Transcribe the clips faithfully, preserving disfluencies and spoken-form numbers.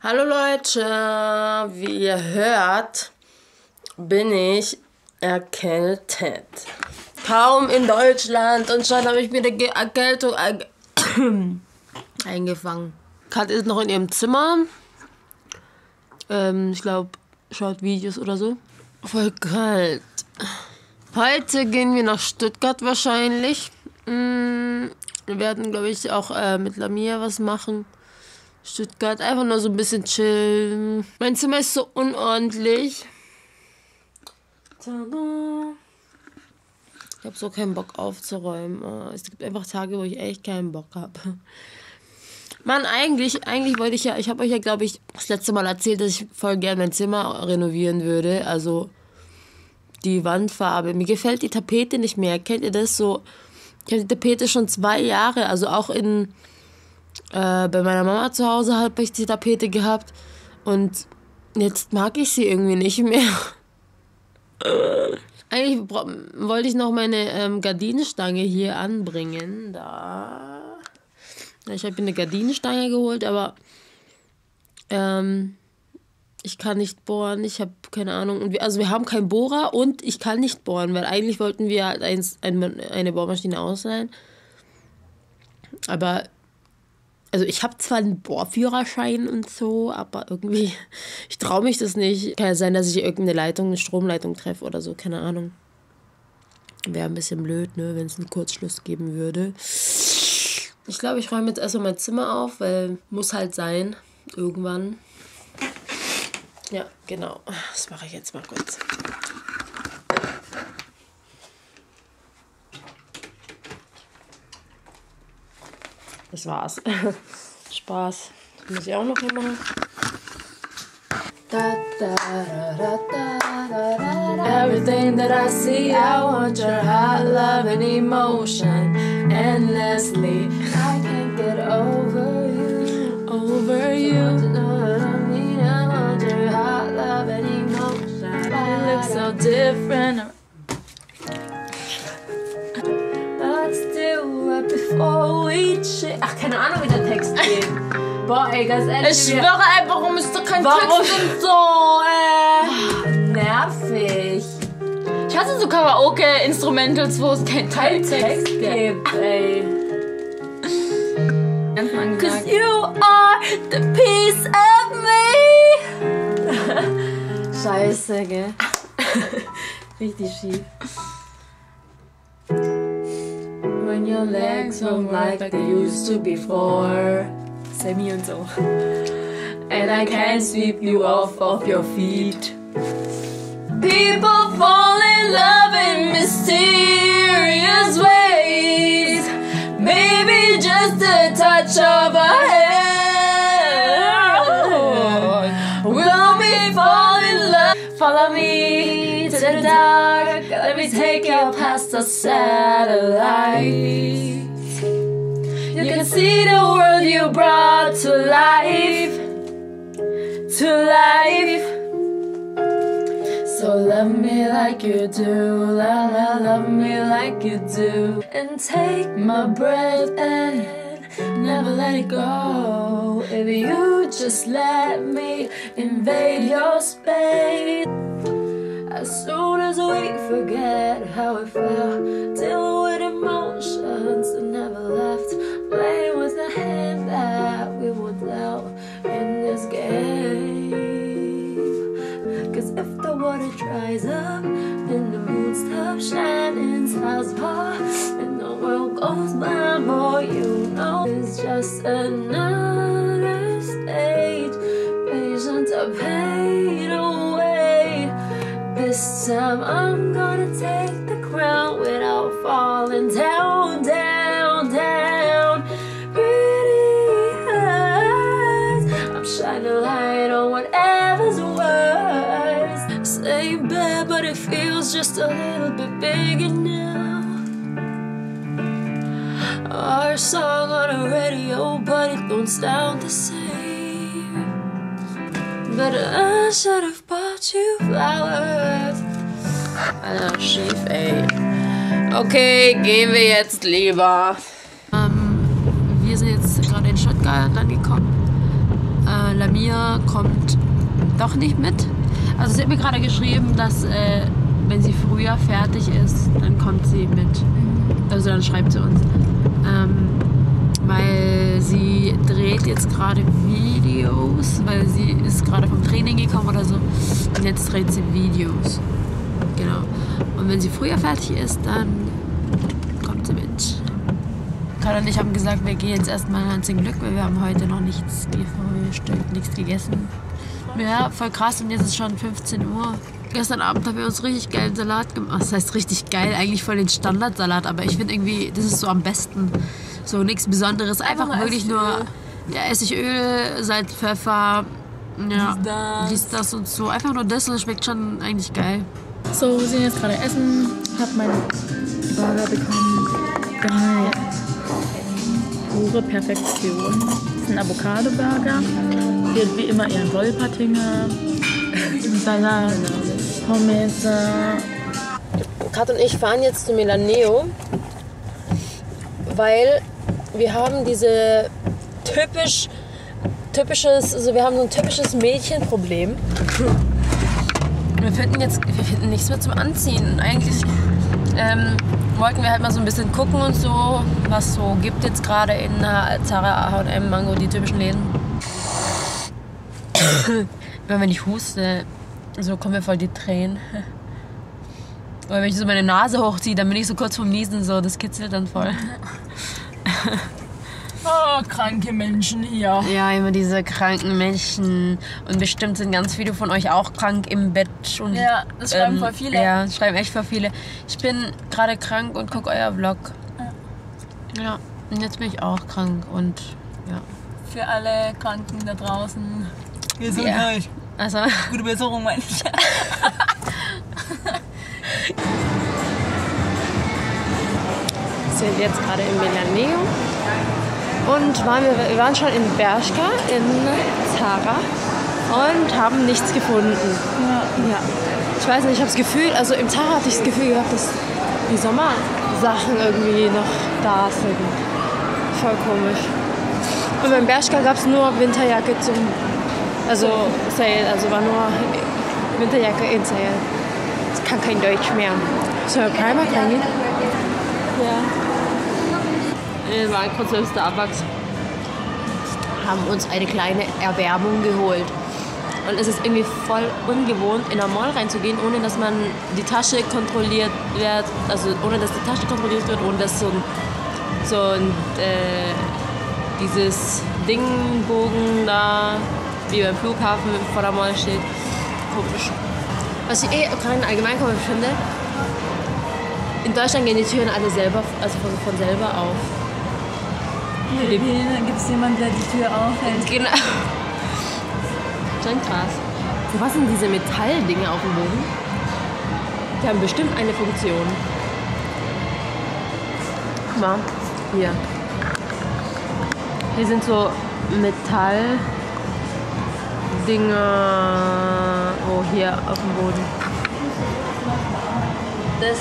Hallo Leute, wie ihr hört, bin ich erkältet. Kaum in Deutschland und schon habe ich mir die Erkältung eingefangen. Kat ist noch in ihrem Zimmer. Ähm, ich glaube, schaut Videos oder so. Voll kalt. Heute gehen wir nach Stuttgart wahrscheinlich. Wir werden, glaube ich, auch äh, mit Lamia was machen. Stuttgart, einfach nur so ein bisschen chillen. Mein Zimmer ist so unordentlich. Tada. Ich habe so keinen Bock aufzuräumen. Es gibt einfach Tage, wo ich echt keinen Bock habe. Mann, eigentlich, eigentlich wollte ich ja, ich habe euch ja, glaube ich, das letzte Mal erzählt, dass ich voll gerne mein Zimmer renovieren würde. Also die Wandfarbe. Mir gefällt die Tapete nicht mehr. Kennt ihr das so? Ich habe die Tapete schon zwei Jahre, also auch in... Äh, bei meiner Mama zu Hause habe ich die Tapete gehabt und jetzt mag ich sie irgendwie nicht mehr. Eigentlich wollte ich noch meine ähm, Gardinenstange hier anbringen. Da. Ich habe mir eine Gardinenstange geholt, aber ähm, ich kann nicht bohren. Ich habe keine Ahnung. Und wir, also wir haben keinen Bohrer und ich kann nicht bohren, weil eigentlich wollten wir halt ein, ein, eine Bohrmaschine ausleihen. Aber also ich habe zwar einen Bohrführerschein und so, aber irgendwie, ich traue mich das nicht. Kann ja sein, dass ich irgendeine Leitung, eine Stromleitung treffe oder so, keine Ahnung. Wäre ein bisschen blöd, ne, wenn es einen Kurzschluss geben würde. Ich glaube, ich räume jetzt erstmal mein Zimmer auf, weil muss halt sein, irgendwann. Ja, genau, das mache ich jetzt mal kurz. Das war's. Spaß. Das muss ich auch noch hier machen. Everything that I see, I want your hot love and emotion endlessly. I can't get over you, over you. I want your hot love and emotion. You look so different. Oh, ach, keine Ahnung, wie der Text geht. Boah, ey, ganz ehrlich. Ich schwöre einfach, warum ist doch kein warum? Text und so, äh. Nervig. Ich hasse so Karaoke-Instrumentals, wo es kein Text, Text gibt, ey. Cause you are the piece of me. Scheiße, gell? Richtig schief. When your legs don't like they used to before, Sammy und so. And I can't sweep you off of your feet. People fall in love in mysterious ways. Maybe just a touch of a hand will me fall in love. Follow me to the dark. Let me take you past the satellite. You can see the world you brought to life, to life. So love me like you do, la la, love me like you do. And take my breath and never let it go. If you just let me invade your space. As soon as we forget how it felt, deal with emotions and never left, play with the hand that we were dealt in this game. Cause if the water dries up and the moon stops shining, stars fall and the world goes blind, boy, you know it's just another stage. Patience are paid away. This time I'm gonna take the crown without falling down, down, down. Pretty eyes, I'm shining a light on whatever's worse. Same bed, but it feels just a little bit bigger now. Our song on the radio, but it don't sound the same. But I should've bought you flowers. Alter, schief, ey. Okay, gehen wir jetzt lieber. Ähm, wir sind jetzt gerade in Stuttgart angekommen. Äh, Lamia kommt doch nicht mit. Also sie hat mir gerade geschrieben, dass äh, wenn sie früher fertig ist, dann kommt sie mit. Also dann schreibt sie uns. Ähm, weil sie dreht jetzt gerade Videos, weil sie ist gerade vom Training gekommen oder so. Und jetzt dreht sie Videos. Genau. Und wenn sie früher fertig ist, dann kommt sie mit. Karl und ich haben gesagt, wir gehen jetzt erstmal ans Glück, weil wir haben heute noch nichts gefrühstückt, nichts gegessen. Ja, voll krass, und jetzt ist schon fünfzehn Uhr. Gestern Abend haben wir uns richtig geilen Salat gemacht. Das heißt richtig geil, eigentlich voll den Standardsalat, aber ich finde irgendwie, das ist so am besten. So nichts Besonderes, einfach, einfach wirklich nur ja, Essigöl, Salz, Pfeffer, ja, dies, das und so. Einfach nur das, und das schmeckt schon eigentlich geil. So, wir sind jetzt gerade essen. Ich habe meinen Burger bekommen. Geil. Pure Perfektion. Das ist ein Avocado-Burger. Sie hat wie immer ihren Wollpattinger, Salat, Pommes. Kat und ich fahren jetzt zu Milaneo, weil wir haben diese typisch, typisches, also wir haben so ein typisches Mädchenproblem. Wir finden jetzt wir finden nichts mehr zum Anziehen. Eigentlich ähm, wollten wir halt mal so ein bisschen gucken und so, was so gibt jetzt gerade in Zara, H und M, Mango, die typischen Läden. Wenn ich huste, so kommen mir voll die Tränen. Weil wenn ich so meine Nase hochziehe, dann bin ich so kurz vorm Niesen, so, das kitzelt dann voll. Oh, kranke Menschen hier. Ja, immer diese kranken Menschen. Und bestimmt sind ganz viele von euch auch krank im Bett. Und, ja, das schreiben ähm, voll viele. Ja, das schreiben echt voll viele. Ich bin gerade krank und gucke euer Vlog. Ja. Ja, und jetzt bin ich auch krank und ja. Für alle Kranken da draußen. Wir sind ja. Euch. Also. Gute Besserung, meine ich. Wir sind jetzt gerade in Villaneo und waren wir, wir waren schon in Bershka, in Zara und haben nichts gefunden. Ja. Ja. Ich weiß nicht, ich habe das Gefühl, also im Zara hatte ich das Gefühl gehabt, dass die Sommersachen irgendwie noch da sind. Voll komisch. Und beim Bershka gab es nur Winterjacke zum... Also Sale, also war nur Winterjacke in Sale. Ich kann kein Deutsch mehr. Soll ich mal reingehen? Ja. Wir waren kurz im Starbucks, haben uns eine kleine Erwärmung geholt. Und es ist irgendwie voll ungewohnt, in der Mall reinzugehen, ohne dass man die Tasche kontrolliert wird, also ohne dass die Tasche kontrolliert wird, ohne dass so ein, so ein äh, dieses Dingbogen da wie beim Flughafen vor der Mall steht. Komisch. Was ich eh kein Allgemeinkommen finde, in Deutschland gehen die Türen alle selber, also von, von selber auf. Hier, hier gibt es jemanden, der die Tür aufhält. Genau. Schon krass. Wo was sind diese Metalldinge auf dem Boden? Die haben bestimmt eine Funktion. Guck mal, hier. Hier sind so Metall... Dinge, oh, hier auf dem Boden. Das,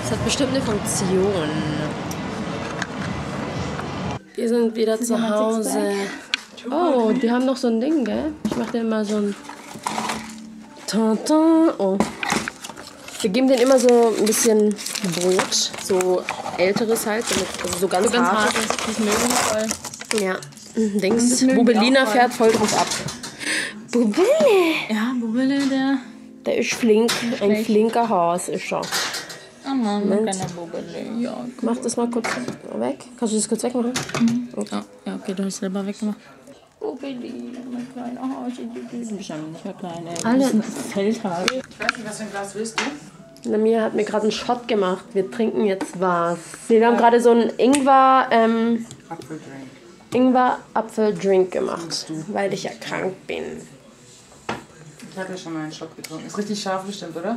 das hat bestimmt eine Funktion. Wir sind wieder zu Hause. Oh, die haben noch so ein Ding, gell? Ich mache denen mal so ein... Oh. Wir geben denen immer so ein bisschen Brot, so älteres halt, also so ganz, so ganz hart. Das mögen voll. Ja. Dings, Bubelina fährt voll drauf ab. Bubele! Ja, Bubele, der... Der ist flink, ist ein flinker Haus ist er. Oh Mann, keine Bubele. Ja, cool. Mach das mal kurz weg. Kannst du das kurz wegmachen? Mhm. Okay. Ja, okay, du hast selber weggemacht. Bubele, mein kleiner Haus. Du bist ja nicht mehr klein, ey. Alle Feldhaar. Ich weiß nicht, was für ein Glas willst du? Lamia hat mir gerade einen Shot gemacht. Wir trinken jetzt was. Wir haben gerade so einen Ingwer... Ähm, Apfeldrink. Ingwer-Apfel-Drink gemacht, weil ich ja krank bin. Ich habe ja schon mal einen Schock getrunken. Ist richtig scharf bestimmt, oder?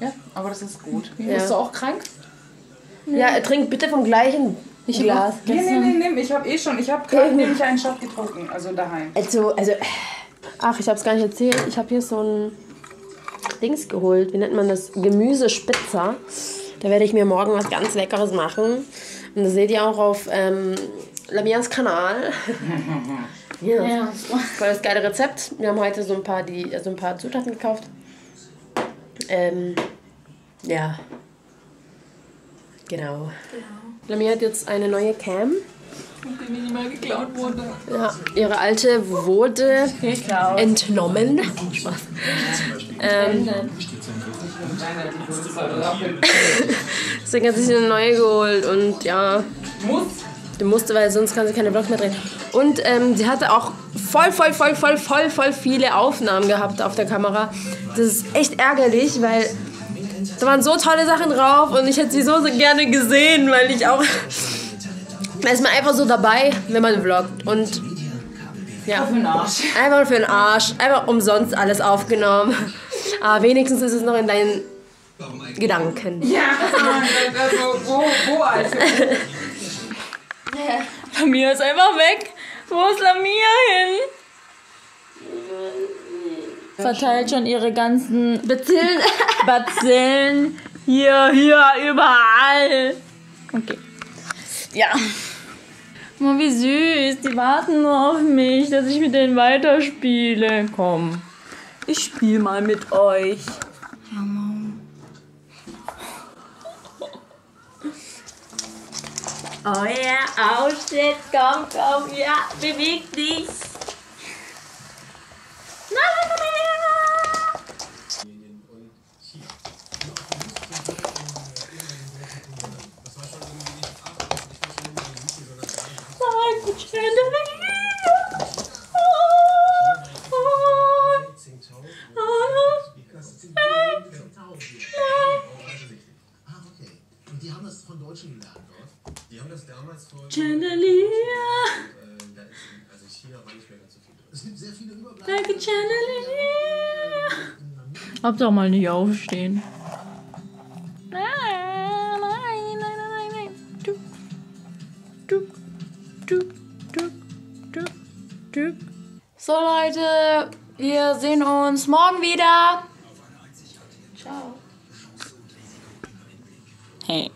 Ja, aber das ist gut. Ja. Bist du auch krank? Ja, trink bitte vom gleichen ich Glas. Nee, nee, nee, nee, ich habe eh schon. Ich habe gerade nämlich einen Schock getrunken, also daheim. Also, also, ach, ich habe es gar nicht erzählt. Ich habe hier so ein Dings geholt. Wie nennt man das? Gemüsespitzer. Da werde ich mir morgen was ganz Leckeres machen. Und das seht ihr auch auf... Ähm, Lamias Kanal. Ja. Ja. Voll das geile Rezept. Wir haben heute so ein paar, die, also ein paar Zutaten gekauft. Ähm, ja. Genau. Ja. Lamia hat jetzt eine neue Cam. Nachdem die mal geklaut wurde. Ja, ihre alte wurde entnommen. Spaß. Ähm, Deswegen hat sie sich eine neue geholt und ja. Die musste, weil sonst kann sie keine Vlogs mehr drehen. Und ähm, sie hatte auch voll, voll, voll, voll, voll, voll viele Aufnahmen gehabt auf der Kamera. Das ist echt ärgerlich, weil da waren so tolle Sachen drauf und ich hätte sie so gerne gesehen, weil ich auch... Da ist man einfach so dabei, wenn man vloggt und ja, einfach für den Arsch, einfach umsonst alles aufgenommen. Aber wenigstens ist es noch in deinen Gedanken. Ja, also wo, wo also? Lamia ist einfach weg. Wo ist Lamia hin? Verteilt schon ihre ganzen Bazillen. Bazillen. Hier, hier, überall. Okay. Ja. Oh, wie süß. Die warten nur auf mich, dass ich mit denen weiterspiele. Komm. Ich spiele mal mit euch. Ja, Mom. Euer Ausschnitt kommt auf. Ja, beweg dich. Nein, nein, nein. Chandelier! Also China war nicht mehr ganz so viel. Es gibt sehr viele Überbleibsel. Danke, Chandelier! Hab doch mal nicht aufstehen. Nein, nein, nein, nein, nein. Duck, duck, duck, duck, duck, duck. So Leute, wir sehen uns morgen wieder. Ciao. Hey.